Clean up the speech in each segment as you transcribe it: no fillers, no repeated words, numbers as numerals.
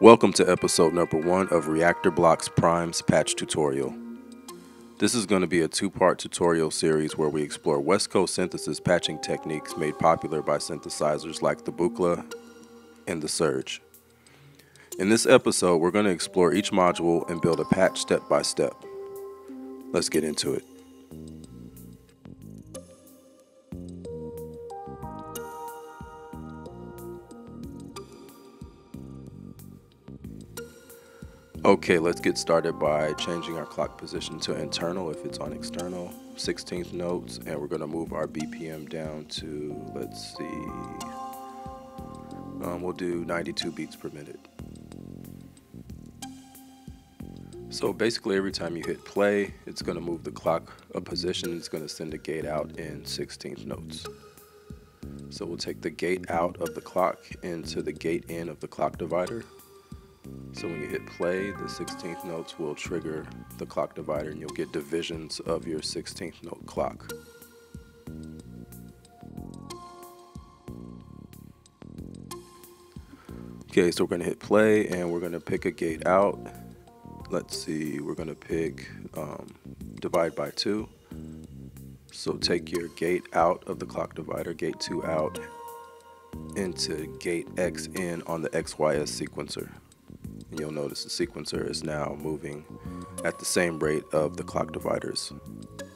Welcome to episode number 1 of Reaktor Blocks Primes patch tutorial. This is going to be a two-part tutorial series where we explore West Coast synthesis patching techniques made popular by synthesizers like the Buchla and the Surge. In this episode, we're going to explore each module and build a patch step by step. Let's get into it. Okay, let's get started by changing our clock position to internal if it's on external, 16th notes, and we're going to move our BPM down to, let's see, we'll do 92 beats per minute. So basically every time you hit play, it's going to move the clock a position. It's going to send a gate out in 16th notes. So we'll take the gate out of the clock into the gate in of the clock divider. So when you hit play, the 16th notes will trigger the clock divider and you'll get divisions of your 16th note clock. Okay, so we're going to hit play and we're going to pick a gate out. Let's see, we're going to pick divide by 2. So take your gate out of the clock divider, gate 2 out, into gate X in on the XYS sequencer. And you'll notice the sequencer is now moving at the same rate of the clock divider's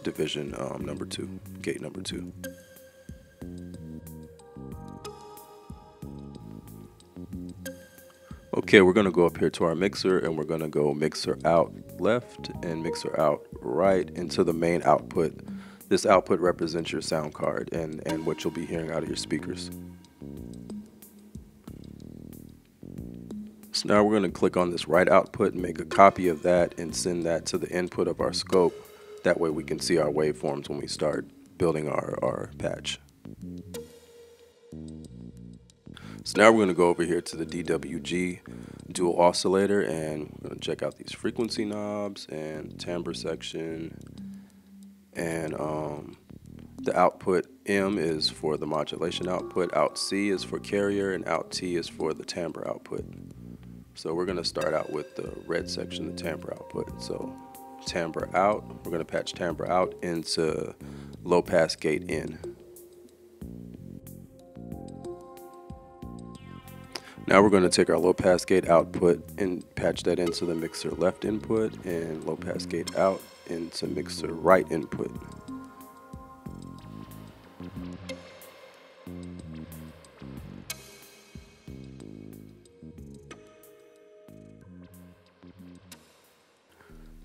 division number 2, gate number 2. Okay, we're going to go up here to our mixer and we're going to go mixer out left and mixer out right into the main output. This output represents your sound card and what you'll be hearing out of your speakers. So now we're going to click on this right output and make a copy of that and send that to the input of our scope. That way we can see our waveforms when we start building our patch. So now we're going to go over here to the DWG dual oscillator and we're going to check out these frequency knobs and timbre section, and the output M is for the modulation output, out C is for carrier, and out T is for the timbre output. So we're going to start out with the red section, the timbre output. So timbre out, we're going to patch timbre out into low pass gate in. Now we're going to take our low pass gate output and patch that into the mixer left input and low pass gate out into mixer right input.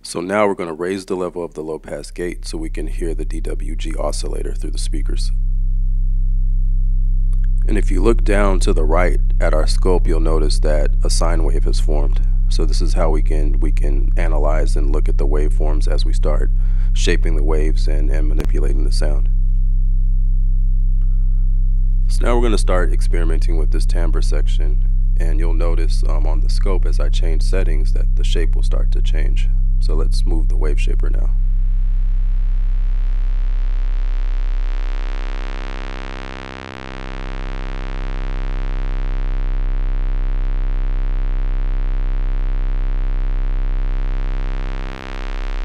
So now we're going to raise the level of the low pass gate so we can hear the DWG oscillator through the speakers. And if you look down to the right at our scope, you'll notice that a sine wave has formed. So this is how we can analyze and look at the waveforms as we start shaping the waves and manipulating the sound. So now we're going to start experimenting with this timbre section, and you'll notice on the scope as I change settings that the shape will start to change. So let's move the wave shaper now.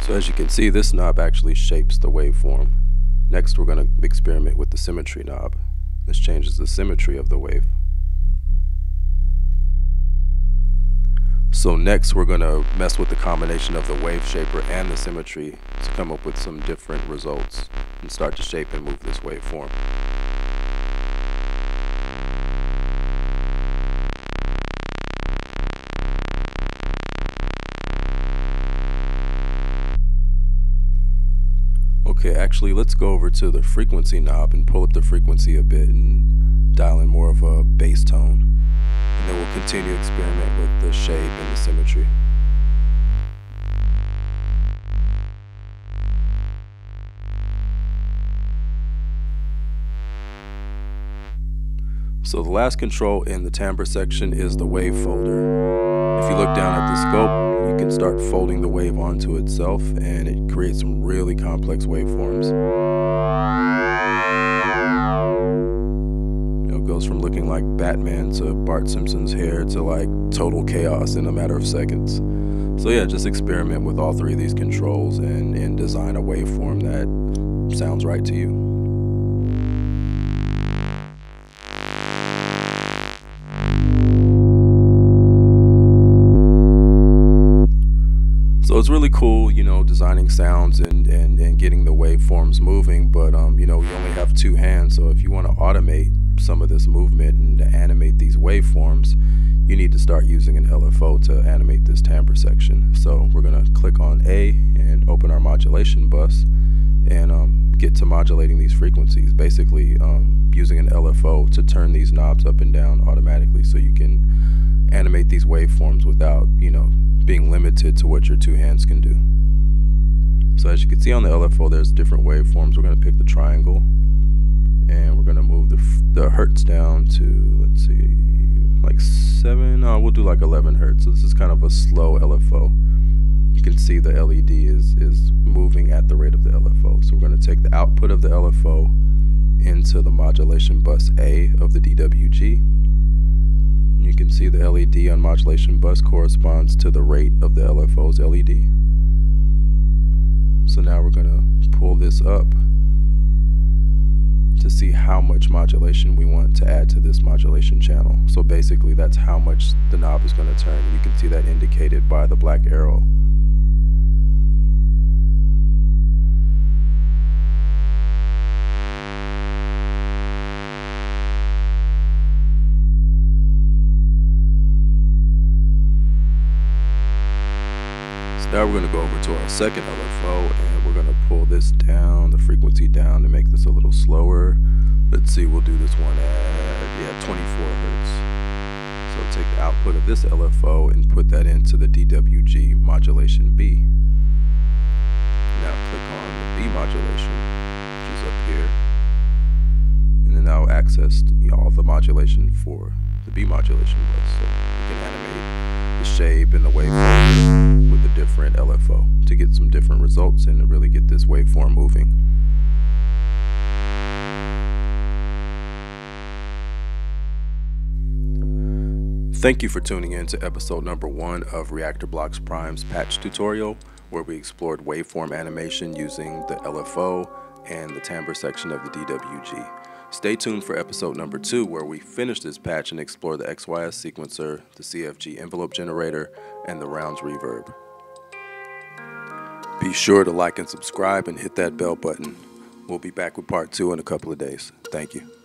So as you can see, this knob actually shapes the waveform. Next, we're going to experiment with the symmetry knob. This changes the symmetry of the wave. So next we're going to mess with the combination of the wave shaper and the symmetry to come up with some different results and start to shape and move this waveform. Okay, actually let's go over to the frequency knob and pull up the frequency a bit and dial in more of a bass tone. And then we'll continue to experiment with the shape and the symmetry. So the last control in the timbre section is the wave folder. If you look down at the scope, you can start folding the wave onto itself and it creates some really complex waveforms. It goes from looking like like Batman to Bart Simpson's hair to like total chaos in a matter of seconds. So yeah, just experiment with all three of these controls and design a waveform that sounds right to you. So it's really cool, you know, designing sounds and getting the waveforms moving, but you know, you only have two hands, so if you want to automate some of this movement and to animate these waveforms, you need to start using an LFO to animate this timbre section. So we're going to click on A and open our modulation bus and get to modulating these frequencies, basically using an LFO to turn these knobs up and down automatically so you can animate these waveforms without, you know, being limited to what your two hands can do. So as you can see on the LFO, there's different waveforms. We're going to pick the triangle and we're going to move the hertz down to, let's see, like 7, we'll do like 11 hertz. So this is kind of a slow LFO. You can see the LED is moving at the rate of the LFO. So we're going to take the output of the LFO into the modulation bus A of the DWG. And you can see the LED on modulation bus corresponds to the rate of the LFO's LED. So now we're going to pull this up to see how much modulation we want to add to this modulation channel. So basically that's how much the knob is going to turn. You can see that indicated by the black arrow. So now we're going to go over to our second LFO and we're going to pull this down, the frequency down, to make this a little slower. Let's see, we'll do this one at 24 hertz. So take the output of this LFO and put that into the DWG modulation B. Now click on the B modulation, which is up here, and then I'll access all the modulation for the B modulation bus, so we can animate the shape and the waveform with a different LFO to get some different results and to really get this waveform moving. Thank you for tuning in to episode number 1 of Reaktor Blocks Prime's patch tutorial, where we explored waveform animation using the LFO and the timbre section of the DWG. Stay tuned for episode number 2, where we finish this patch and explore the XYS sequencer, the CFG envelope generator, and the rounds reverb. Be sure to like and subscribe and hit that bell button. We'll be back with part 2 in a couple of days. Thank you.